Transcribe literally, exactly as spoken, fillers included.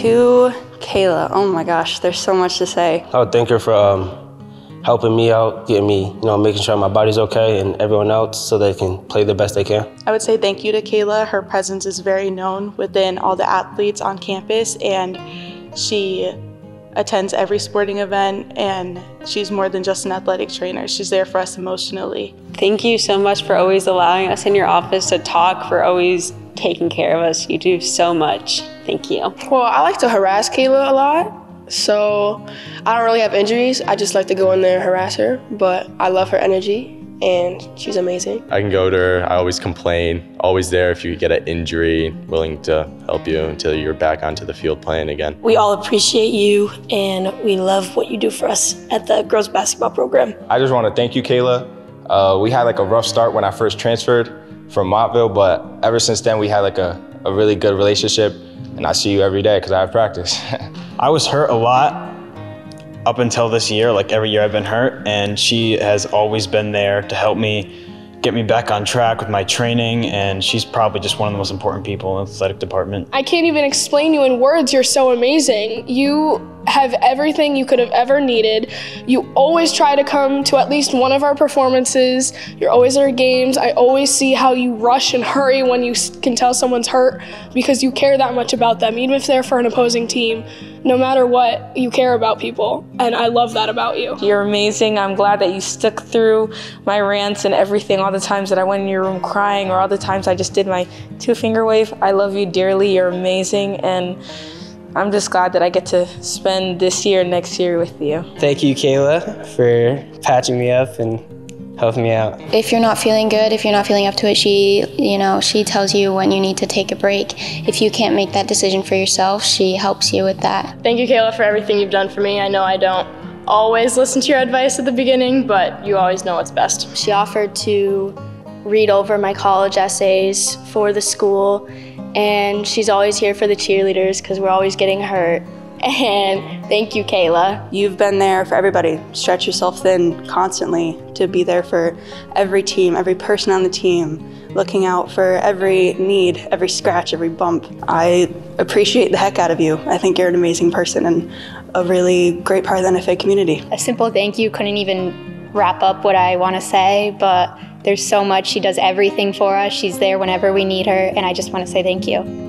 To Kayla, oh my gosh, there's so much to say. I would thank her for um, helping me out, getting me, you know, making sure my body's okay and everyone else so they can play the best they can. I would say thank you to Kayla. Her presence is very known within all the athletes on campus, and she attends every sporting event, and she's more than just an athletic trainer. She's there for us emotionally. Thank you so much for always allowing us in your office to talk, for always taking care of us. You do so much. Thank you. Well, I like to harass Kayla a lot, so I don't really have injuries. I just like to go in there and harass her, but I love her energy and she's amazing. I can go to her. I always complain, always there if you get an injury, willing to help you until you're back onto the field playing again. We all appreciate you and we love what you do for us at the girls basketball program. I just want to thank you, Kayla. Uh, we had like a rough start when I first transferred from Mottville, but ever since then we had like a, a really good relationship, and I see you every day because I have practice. I was hurt a lot up until this year, like every year I've been hurt, and she has always been there to help me, get me back on track with my training, and she's probably just one of the most important people in the athletic department. I can't even explain you in words. You're so amazing. You have everything you could have ever needed. You always try to come to at least one of our performances. You're always at our games. I always see how you rush and hurry when you can tell someone's hurt because you care that much about them, even if they're for an opposing team. No matter what, you care about people, and I love that about you. You're amazing. I'm glad that you stuck through my rants and everything, all the times that I went in your room crying or all the times I just did my two-finger wave. I love you dearly. You're amazing, and I'm just glad that I get to spend this year and next year with you. Thank you, Kayla, for patching me up and helping me out. If you're not feeling good, if you're not feeling up to it, she, you know, she tells you when you need to take a break. If you can't make that decision for yourself, she helps you with that. Thank you, Kayla, for everything you've done for me. I know I don't always listen to your advice at the beginning, but you always know what's best. She offered to read over my college essays for the school, and she's always here for the cheerleaders because we're always getting hurt. And thank you, Kayla. You've been there for everybody. Stretch yourself thin constantly to be there for every team, every person on the team, looking out for every need, every scratch, every bump. I appreciate the heck out of you. I think you're an amazing person and a really great part of the N F A community. A simple thank you couldn't even wrap up what I want to say, but there's so much. She does everything for us. She's there whenever we need her, and I just want to say thank you.